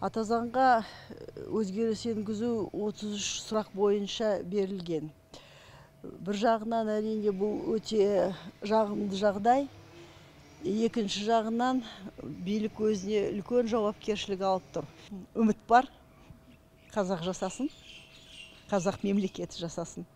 Атазанға өзгеріс енгізу 33 сұрақ бойынша берілген. Бір жағынан әрине бұл өте жағымды жағдай. Екінші жағынан билік өзіне үлкен жауапкершілік алып тұр. Үміт бар. Қазақ жасасын. Қазақ мемлекеті жасасын.